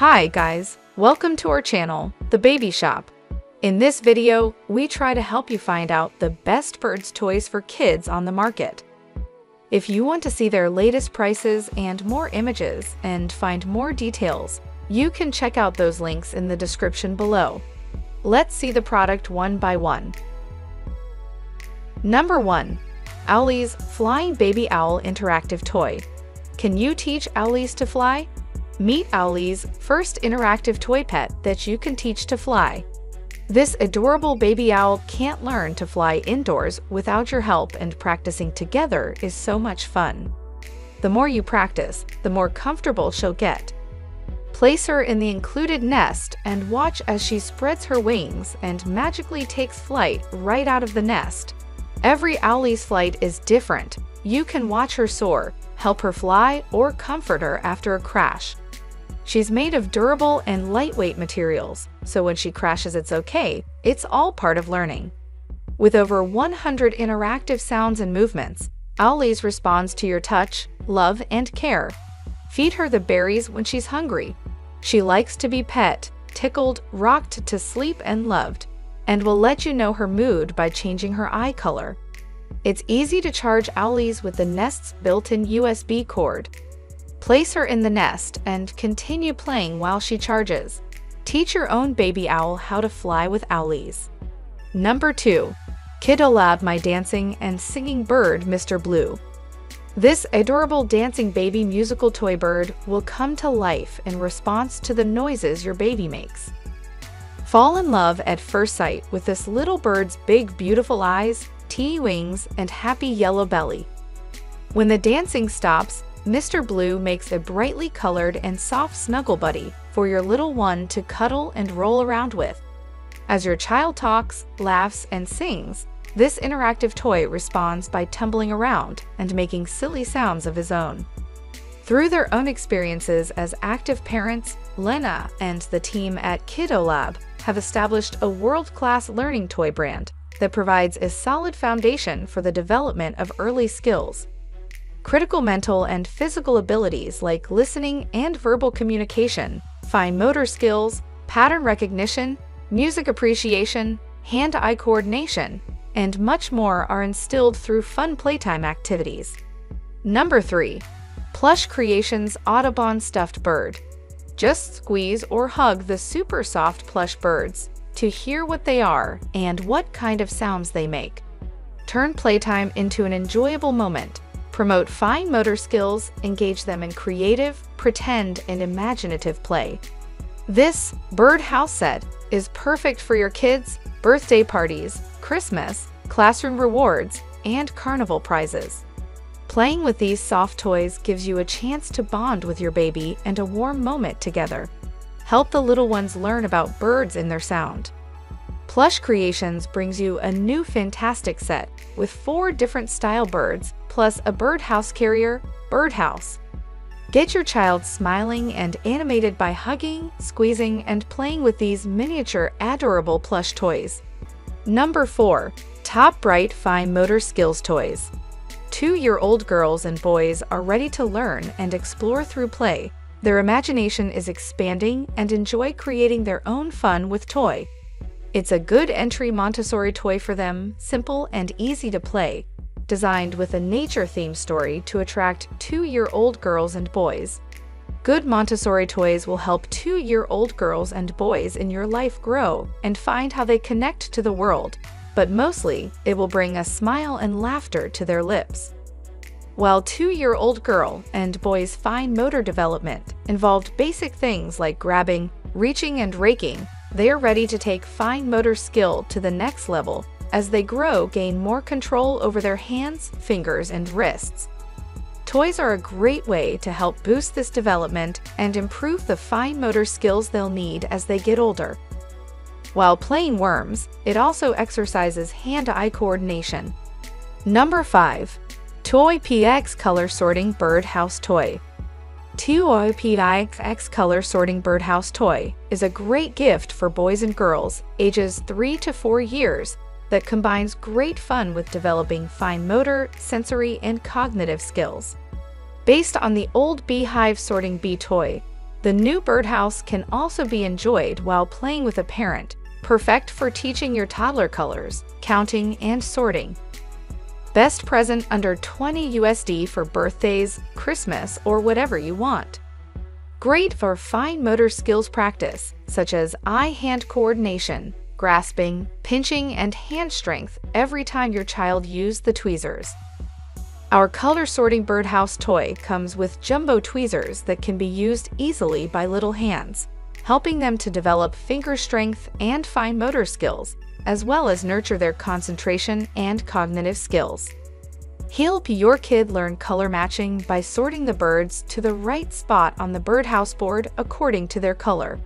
Hi guys, welcome to our channel, The Baby Shop. In this video, we try to help you find out the best birds toys for kids on the market. If you want to see their latest prices and more images and find more details, you can check out those links in the description below. Let's see the product one by one. Number 1. Owleez Flying Baby Owl Interactive Toy. Can you teach Owleez to fly? Meet Owleez, first interactive toy pet that you can teach to fly. This adorable baby owl can't learn to fly indoors without your help, and practicing together is so much fun. The more you practice, the more comfortable she'll get. Place her in the included nest and watch as she spreads her wings and magically takes flight right out of the nest. Every Owleez flight is different. You can watch her soar, help her fly, or comfort her after a crash. She's made of durable and lightweight materials, so when she crashes it's okay, it's all part of learning. With over 100 interactive sounds and movements, Owleez responds to your touch, love, and care. Feed her the berries when she's hungry. She likes to be pet, tickled, rocked to sleep, and loved, and will let you know her mood by changing her eye color. It's easy to charge Owleez with the nest's built-in USB cord. Place her in the nest and continue playing while she charges. Teach your own baby owl how to fly with Owleez. Number 2. KiddoLab My Dancing and Singing Bird Mr. Blue. This adorable dancing baby musical toy bird will come to life in response to the noises your baby makes. Fall in love at first sight with this little bird's big, beautiful eyes, teeny wings, and happy yellow belly. When the dancing stops, Mr. Blue makes a brightly colored and soft snuggle buddy for your little one to cuddle and roll around with. As your child talks, laughs, and sings, this interactive toy responds by tumbling around and making silly sounds of his own. Through their own experiences as active parents, Lena and the team at KiddoLab have established a world-class learning toy brand that provides a solid foundation for the development of early skills. Critical mental and physical abilities like listening and verbal communication, fine motor skills, pattern recognition, music appreciation, hand-eye coordination, and much more are instilled through fun playtime activities. Number 3. Plush Creations Audubon Stuffed Bird. Just squeeze or hug the super soft plush birds to hear what they are and what kind of sounds they make. Turn playtime into an enjoyable moment. Promote fine motor skills, engage them in creative, pretend, and imaginative play. This bird house set is perfect for your kids, birthday parties, Christmas, classroom rewards, and carnival prizes. Playing with these soft toys gives you a chance to bond with your baby and a warm moment together. Help the little ones learn about birds and their sound. Plush Creations brings you a new fantastic set with 4 different style birds, plus a birdhouse carrier, birdhouse. Get your child smiling and animated by hugging, squeezing, and playing with these miniature, adorable plush toys. Number 4. Top Bright Fine Motor Skills Toys. 2-year-old girls and boys are ready to learn and explore through play. Their imagination is expanding and enjoy creating their own fun with toy. It's a good entry Montessori toy for them, simple and easy to play, designed with a nature-themed story to attract 2-year-old girls and boys. Good Montessori toys will help 2-year-old girls and boys in your life grow and find how they connect to the world, but mostly, it will bring a smile and laughter to their lips. While 2-year-old girl and boys' fine motor development involved basic things like grabbing, reaching, and raking, they are ready to take fine motor skill to the next level as they grow, gain more control over their hands, fingers, and wrists. Toys are a great way to help boost this development and improve the fine motor skills they'll need as they get older. While playing worms, it also exercises hand-eye coordination. Number 5. TOYPIX Color Sorting Bird House Toy. TOYPIX Color Sorting Bird House Toy is a great gift for boys and girls ages 3 to 4 years that combines great fun with developing fine motor, sensory, and cognitive skills. Based on the old beehive sorting bee toy, The new birdhouse can also be enjoyed while playing with a parent, perfect for teaching your toddler colors, counting, and sorting. Best present under $20 USD for birthdays, Christmas, or whatever you want. Great for fine motor skills practice, such as eye-hand coordination, grasping, pinching, and hand strength every time your child used the tweezers. Our color sorting birdhouse toy comes with jumbo tweezers that can be used easily by little hands, helping them to develop finger strength and fine motor skills, as well as nurture their concentration and cognitive skills. Help your kid learn color matching by sorting the birds to the right spot on the birdhouse board according to their color.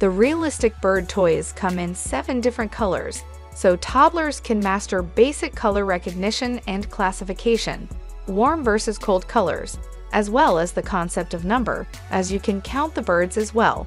The realistic bird toys come in 7 different colors, so toddlers can master basic color recognition and classification, warm versus cold colors, as well as the concept of number, as you can count the birds as well.